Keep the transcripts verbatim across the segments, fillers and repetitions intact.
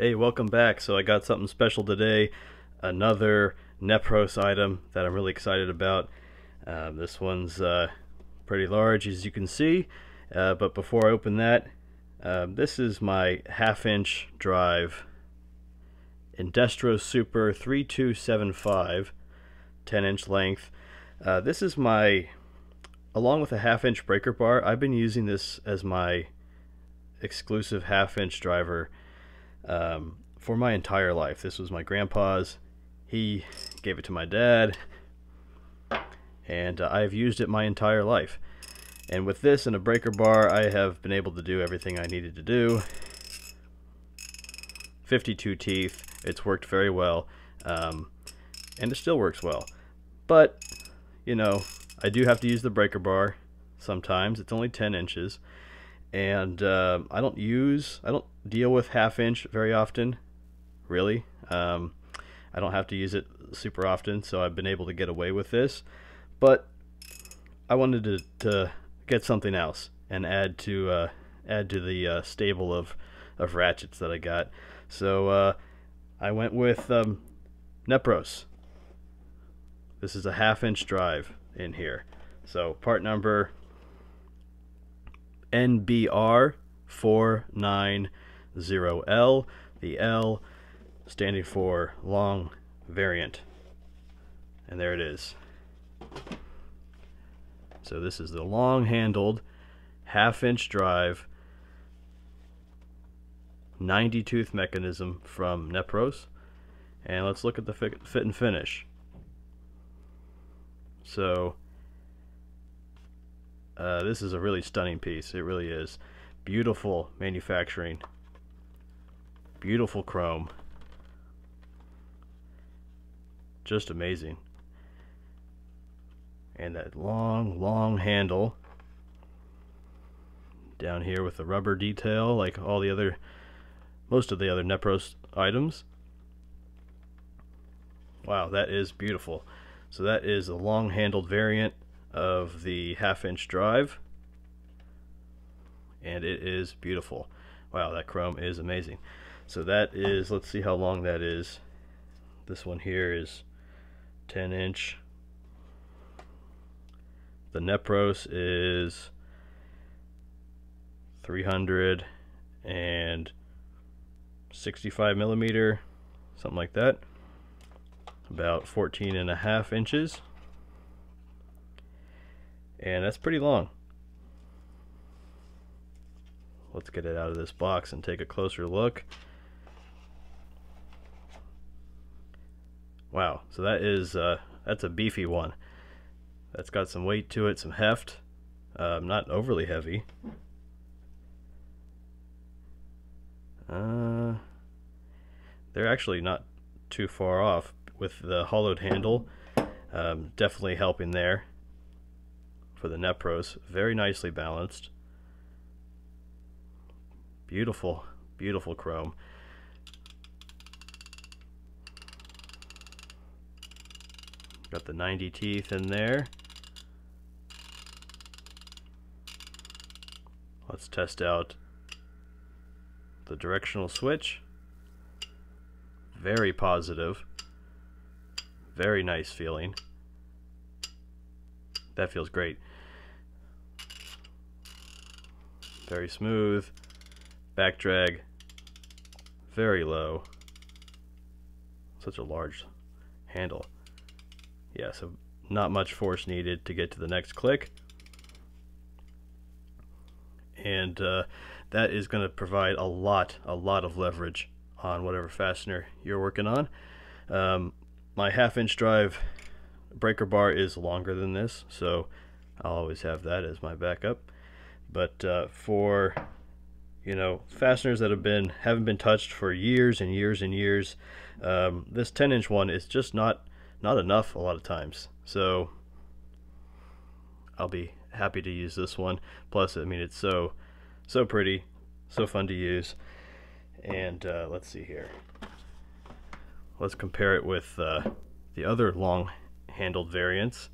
Hey, welcome back. So I got something special today, another Nepros item that I'm really excited about. Uh, this one's uh, pretty large, as you can see, uh, but before I open that, uh, this is my half inch drive, Indestro Super thirty-two seventy-five, ten inch length. Uh, this is my, along with a half inch breaker bar, I've been using this as my exclusive half inch driver um for my entire life. This was my grandpa's. He gave it to my dad, and uh, I've used it my entire life. And with this and a breaker bar, I have been able to do everything I needed to do. Fifty-two teeth, it's worked very well, um and it still works well. But you know, I do have to use the breaker bar sometimes. It's only ten inches, and uh, I don't use I don't deal with half inch very often, really. um, I don't have to use it super often, so I've been able to get away with this. But I wanted to, to get something else and add to uh, add to the uh, stable of, of ratchets that I got. So uh, I went with um, Nepros. This is a half inch drive in here, so part number N B R four ninety L, the L standing for long variant. And there it is. So this is the long handled half inch drive ninety tooth mechanism from Nepros, and let's look at the fit and finish. So Uh, this is a really stunning piece. It really is. Beautiful manufacturing. Beautiful chrome. Just amazing. And that long, long handle down here with the rubber detail, like all the other, most of the other Nepros items. Wow, that is beautiful. So that is a long-handled variant of the half inch drive, and it is beautiful. Wow, that chrome is amazing. So that is, let's see how long that is. This one here is ten inch. The Nepros is three hundred sixty-five millimeter, something like that, about fourteen and a half inches. And that's pretty long. Let's get it out of this box and take a closer look. Wow, so that is uh, that's a beefy one. That's got some weight to it, some heft. Um, not overly heavy. Uh, they're actually not too far off with the hollowed handle. Um, definitely helping there. For the Nepros, very nicely balanced, beautiful, beautiful chrome. Got the ninety teeth in there. Let's test out the directional switch. Very positive, very nice feeling. That feels great. Very smooth. Back drag, very low. Such a large handle. Yeah, so not much force needed to get to the next click. And uh, that is going to provide a lot, a lot of leverage on whatever fastener you're working on. Um, my half inch drive breaker bar is longer than this, so I'll always have that as my backup. But uh, for, you know, fasteners that have been haven't been touched for years and years and years, um, this ten inch one is just not not enough a lot of times. So I'll be happy to use this one. Plus, I mean, it's so so pretty, so fun to use. And uh, let's see here. Let's compare it with uh, the other long handled variants.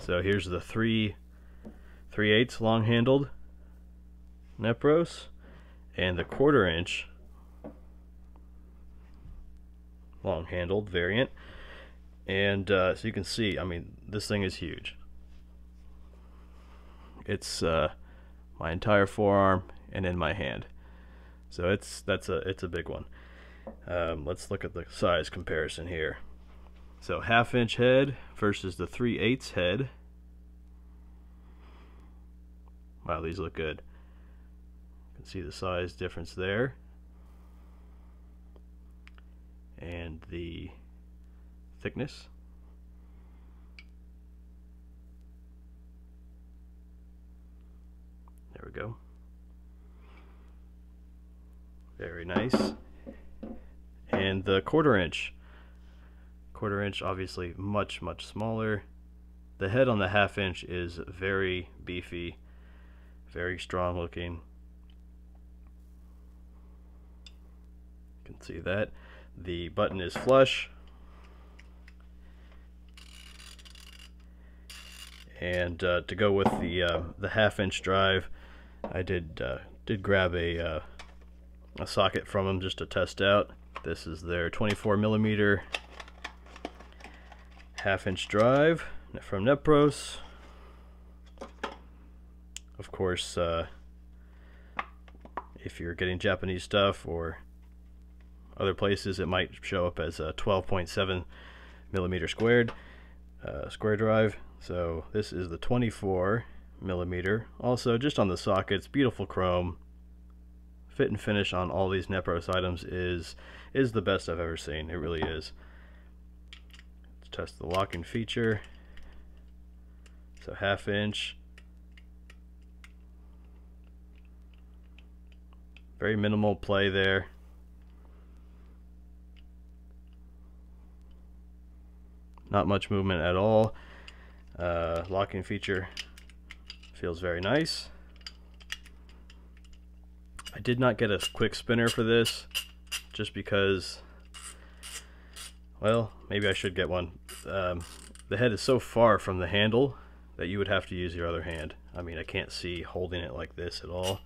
So here's the three three eighths long handled Nepros, and the quarter inch long handled variant. And uh, so you can see, I mean, this thing is huge. It's uh, my entire forearm and in my hand. So it's that's a it's a big one. Um, let's look at the size comparison here. So half inch head versus the three eighths head. Wow, these look good. You can see the size difference there. And the thickness. There we go. Very nice. And the quarter inch. Quarter inch, obviously much, much smaller. The head on the half inch is very beefy, very strong looking. You can see that. The button is flush. And uh, to go with the uh, the half inch drive, I did uh, did grab a uh, a socket from them just to test out. This is their twenty-four millimeter half inch drive from Nepros. Of course, uh, if you're getting Japanese stuff or other places, it might show up as a twelve point seven millimeter squared uh, square drive. So this is the twenty-four millimeter. Also, just on the sockets, beautiful chrome. Fit and finish on all these Nepros items is is the best I've ever seen. It really is. Let's test the locking feature. So half inch. Very minimal play there. Not much movement at all. Uh, locking feature feels very nice. I did not get a quick spinner for this just because, well, maybe I should get one. Um, the head is so far from the handle that you would have to use your other hand. I mean, I can't see holding it like this at all.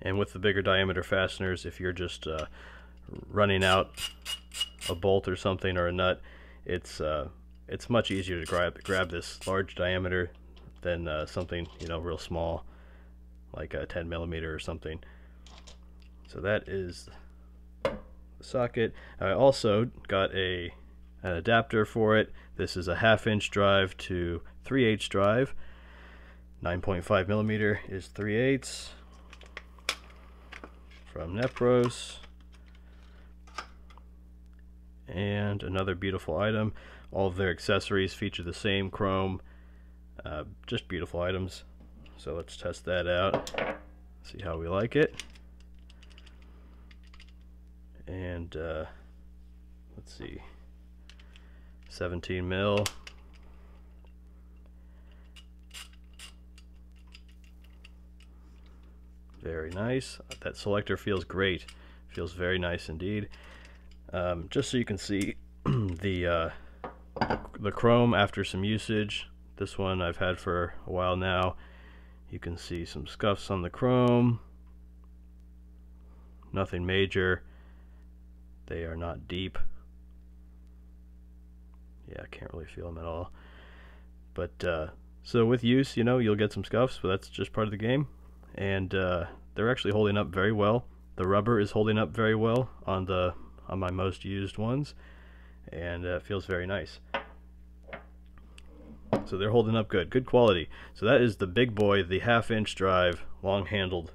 And with the bigger diameter fasteners, if you're just uh, running out a bolt or something or a nut, it's uh, it's much easier to grab grab this large diameter than uh, something, you know, real small, like a ten millimeter or something. So that is the socket. I also got a an adapter for it. This is a half inch drive to three eighths drive. nine point five millimeter is three eighths from Nepros. And another beautiful item. All of their accessories feature the same chrome. Uh, just beautiful items. So let's test that out, see how we like it. And uh, let's see, seventeen mil. Very nice. That selector feels great. Feels very nice indeed. Um, just so you can see the uh, the chrome after some usage. This one I've had for a while now. You can see some scuffs on the chrome. Nothing major. They are not deep. Yeah, I can't really feel them at all. But uh, so with use, you know, you'll get some scuffs, but that's just part of the game. And uh, they're actually holding up very well. The rubber is holding up very well on the on my most used ones, and uh, feels very nice. So they're holding up good, good quality. So that is the big boy, the half inch drive, long handled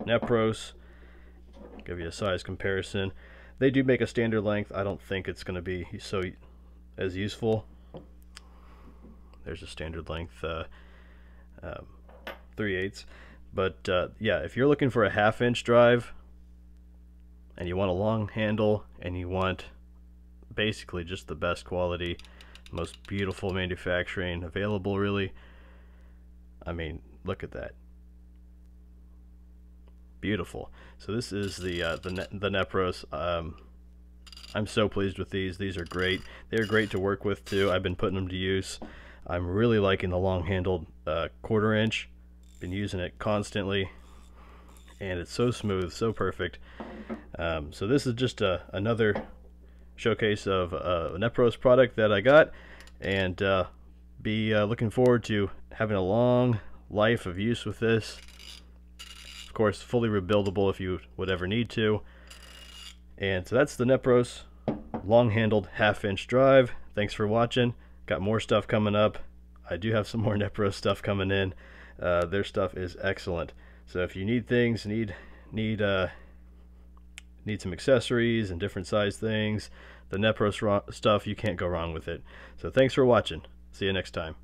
Nepros. Give you a size comparison. They do make a standard length. I don't think it's going to be so as useful. There's a standard length uh, um, three eighths. But uh, yeah, if you're looking for a half inch drive and you want a long handle and you want basically just the best quality, most beautiful manufacturing available, really. I mean, look at that. Beautiful. So this is the uh, the, ne the Nepros. Um, I'm so pleased with these. These are great. They're great to work with too. I've been putting them to use. I'm really liking the long-handled uh, quarter inch. Been using it constantly, and it's so smooth, so perfect. Um, so this is just a, another showcase of uh, a Nepros product that I got, and uh, be uh, looking forward to having a long life of use with this. Of course, fully rebuildable if you would ever need to. And so that's the Nepros long-handled half-inch drive. Thanks for watching. Got more stuff coming up. I do have some more Nepros stuff coming in. Uh, their stuff is excellent. So if you need things, need need uh, need some accessories and different size things, the Nepros stuff, you can't go wrong with it. So thanks for watching. See you next time.